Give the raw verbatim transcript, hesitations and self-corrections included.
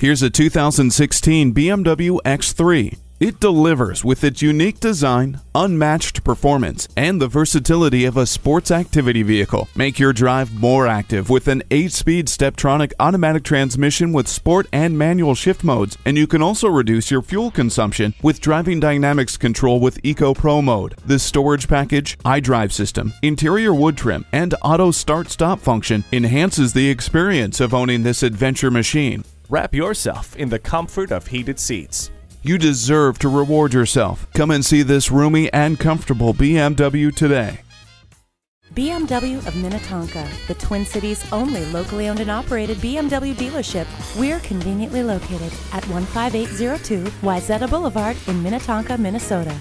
Here's a two thousand sixteen B M W X three. It delivers with its unique design, unmatched performance, and the versatility of a sports activity vehicle. Make your drive more active with an eight-speed Steptronic automatic transmission with sport and manual shift modes, and you can also reduce your fuel consumption with driving dynamics control with Eco Pro mode. The storage package, iDrive system, interior wood trim, and auto start-stop function enhances the experience of owning this adventure machine. Wrap yourself in the comfort of heated seats. You deserve to reward yourself. Come and see this roomy and comfortable B M W today. B M W of Minnetonka, the Twin Cities' only locally owned and operated B M W dealership. We're conveniently located at one five eight zero two Wayzata Boulevard in Minnetonka, Minnesota.